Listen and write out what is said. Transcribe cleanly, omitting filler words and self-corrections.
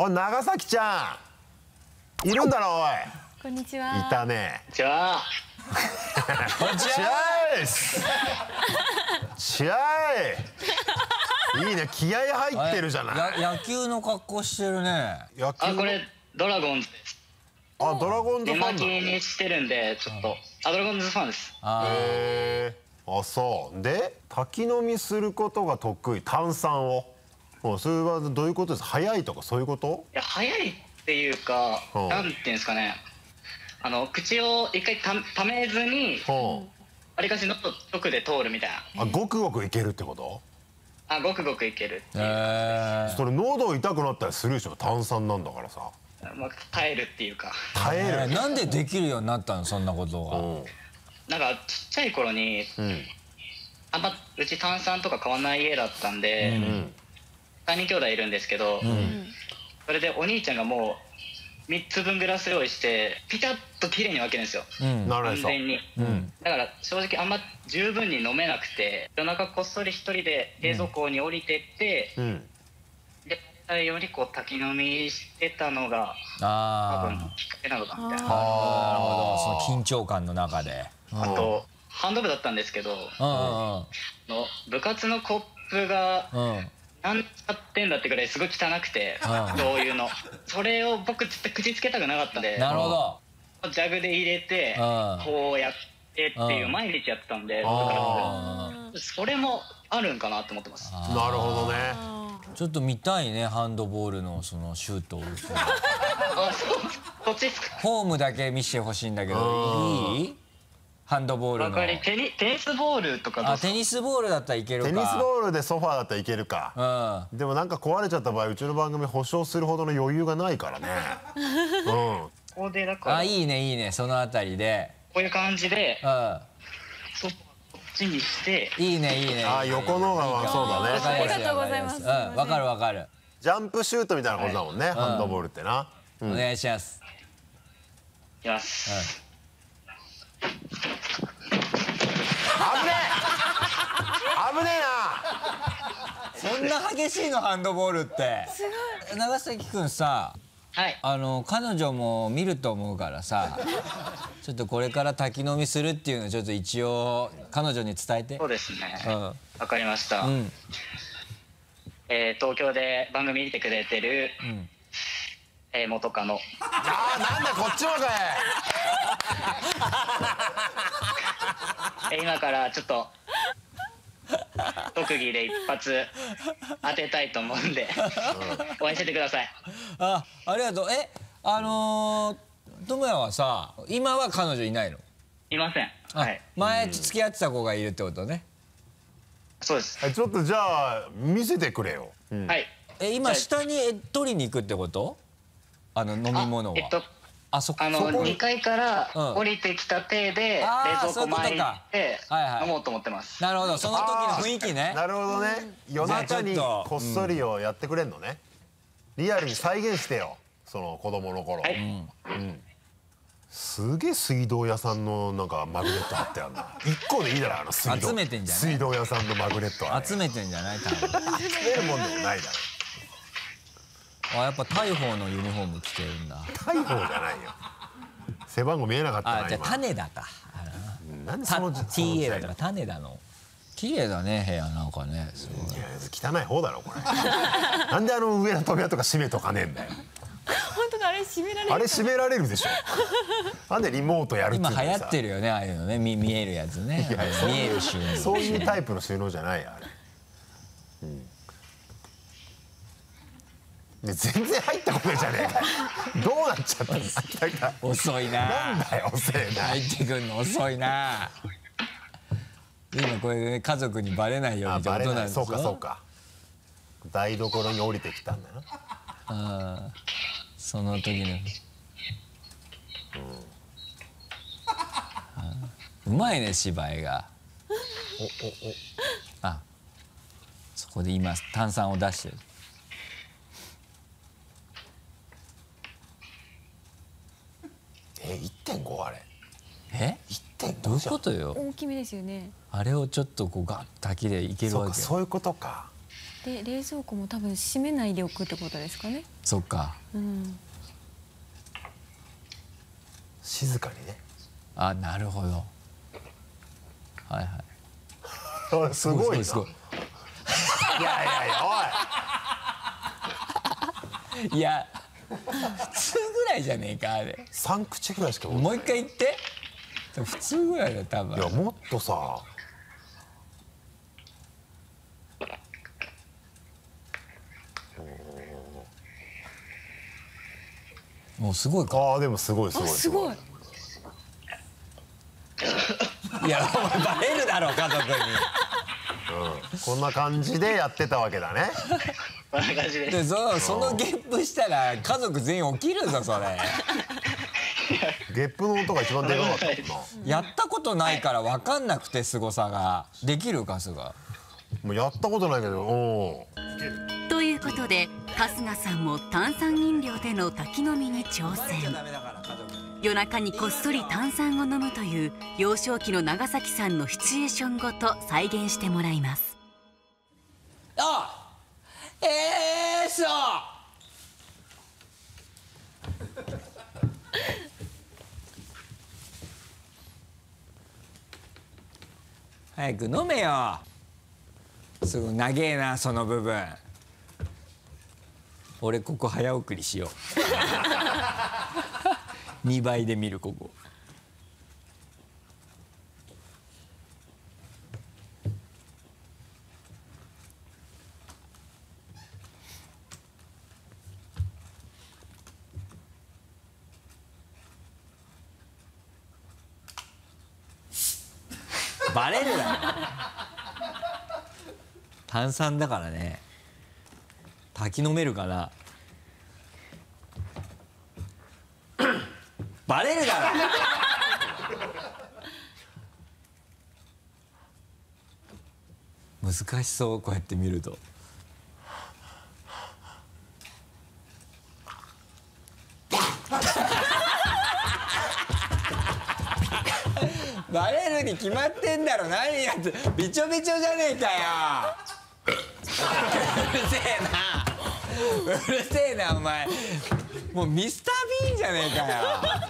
おい長崎ちゃんいるんだなおい。こんにちは。いたね。じゃあチャイスチャイいいね、気合い入ってるじゃない。野球の格好してるね。野球のあ、これドラゴンズです。あ、ドラゴンズファンだ。手巻きにしてるんでちょっと、あ、ドラゴンズファンです。へー、あ、そうで滝飲みすることが得意。炭酸を。それはどういうことですか？早いとかそういうこと？いや、早いっていうか、なんていうんですかね、口を一回ためずに、わりかしの直で通るみたいな。あ、ごくごくいけるってこと？あ、ごくごくいけるっていう感じです。それ喉痛くなったりするでしょ、炭酸なんだからさ。まあ、耐えるっていうか。耐える。なんでできるようになったの、そんなことが。なんかちっちゃい頃に、あんまうち炭酸とか買わない家だったんで、3人兄弟いるんですけど、それでお兄ちゃんがもう3つ分グラス用意してピタッときれいに分けるんですよ、完全に。だから正直あんま十分に飲めなくて、夜中こっそり一人で冷蔵庫に降りてって、でよりこう滝飲みしてたのが多分きっかけなのかみたいな。なるほど、その緊張感の中で。あとハンド部だったんですけど、部活のコップがなんちゃってんだってぐらいすごい汚くて、そういうのそれを僕絶対口つけたくなかったんで、なるほど、ジャグで入れてこうやってっていう毎日やってたんで、だからそれもあるんかなと思ってます。なるほどね。ちょっと見たいね、ハンドボールのそのシュートを。あ、そっちですか。フォームだけ見してほしいんだけど、いい？ハンドボールのテニスボールとかどうですか？テニスボールだったらいけるか。テニスボールでソファーだったらいけるか。でもなんか壊れちゃった場合うちの番組保証するほどの余裕がないからね。ここでだから、あ、いいねいいね、そのあたりでこういう感じでそっちにして、いいねいいね。あ、横の方がそうだね。ありがとうございます。わかるわかる。ジャンプシュートみたいなことだもんね、ハンドボールってな。お願いします。いきます。危ねえな、そんな激しいのハンドボールって。すごい。長崎くんさ、彼女も見ると思うからさ、ちょっとこれから滝飲みするっていうのをちょっと一応彼女に伝えて。そうですね、わかりました。東京で番組見てくれてる元カノ。ああ、なんだこっちもかい。今からちょっと特技で一発当てたいと思うんで応援しててください。あ、ありがとう。智也はさ、今は彼女いないの？いません。はい。前付き合ってた子がいるってことね。そうです。ちょっとじゃあ見せてくれよ。はい。今下に取りに行くってこと？飲み物は。あ、そこ2階から降りてきた手で冷蔵庫前に行って飲もうと思ってます。なるほど、その時の雰囲気ね。なるほどね。夜中にこっそりをやってくれんのね。リアルに再現してよ、その子供の頃。すげえ水道屋さんのなんかマグネット貼ってあるな。1個でいいだろ、集めてんじゃない？水道屋さんのマグネット集めてんじゃない？集めるもんでもないだろ。あ、やっぱ大鵬のユニフォーム着てるんだ。大鵬じゃないよ。背番号見えなかったな。あ、じゃあ種田か。なんでその TA だから種田の。綺麗だね、部屋なんかね。すごい。いや、汚い方だろこれ。なんで上の扉とか閉めとかねえんだよ。本当だ、あれ閉められる。あれ閉められるでしょ。なんでリモートやるっていうのさ。今流行ってるよね、ああいうのね、見えるやつね。見える収納。そういうタイプの収納じゃないあれ。全然入ったことじゃねえ。どうなっちゃったの？遅いな。なんだよ、遅いな。入ってくんの遅いな。今これで家族にバレないようにってことなんですよ。そうかそうか。台所に降りてきたんだな。ああ、その時の。うまいね、芝居が。お。あ、そこで今炭酸を出してる。1.5 あれ。1.5 どういうことよ。大きめですよね。あれをちょっとこうガッと滝でいけるわけ。そうか、そういうことか。で冷蔵庫も多分閉めないでおくってことですかね。そっか、うん、静かにね。あ、なるほど、はいはい。すごいな、すごい。いやいやいや、おいいや普通ぐらいじゃねえか。あれ3口ぐらいしか。もう一回言って。普通ぐらいだよ多分。いやもっとさ、もうすごいか。ああでもすごいすごいすごい。いやお前バレるだろ家族に。うん、こんな感じでやってたわけだね。こんな感じです。でそのゲップしたら家族全員起きるぞそれ。ゲップの音が一番でかかったな。やったことないから分かんなくて、すごさが。できるかすが。もうやったことないけど、おー。ということで春日さんも炭酸飲料での滝飲みに挑戦。夜中にこっそり炭酸を飲むという幼少期の長崎さんのシチュエーションごと再現してもらいます。あっ、そう早く飲めよ。すごい長えなその部分。俺ここ早送りしよう。2倍で見るここ。バレるだろ。炭酸だからね。滝飲めるからバレるだろ。難しそうこうやって見ると。バレるに決まってんだろ。何やつびちょびちょじゃねえかよ。うるせえなお前。もうミスター・ビーンじゃねえかよ。